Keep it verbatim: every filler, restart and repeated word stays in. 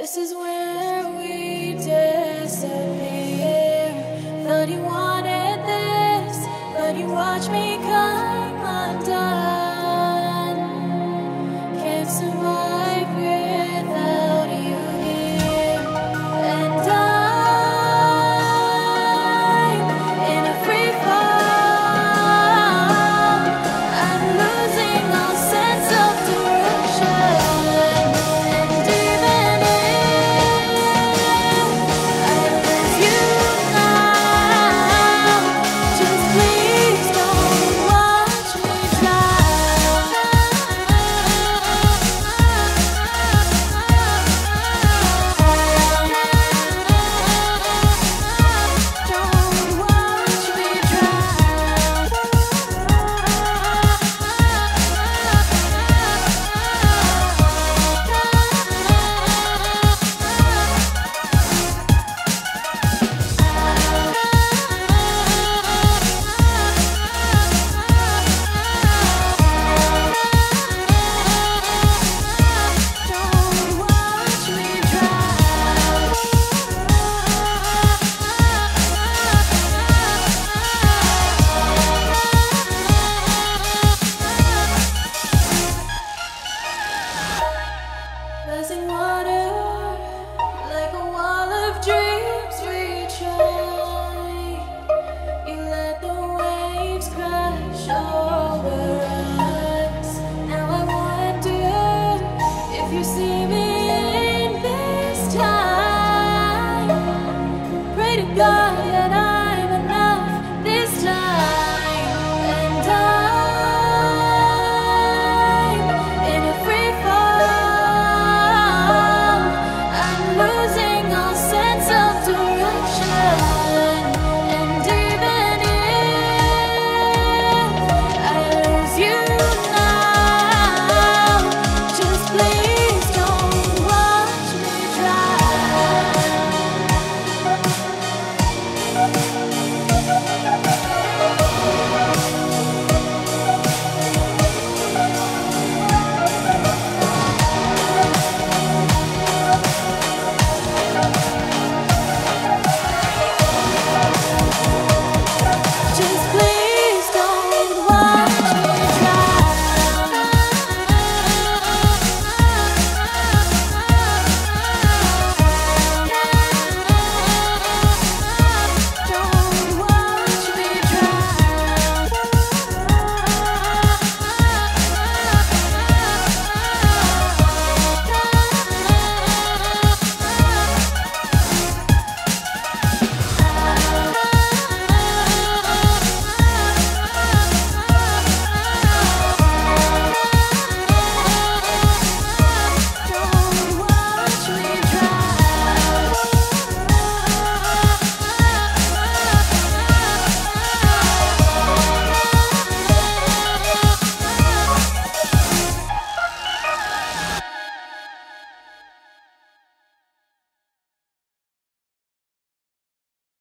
This is where we disappear. Thought you wanted this, but you watched me.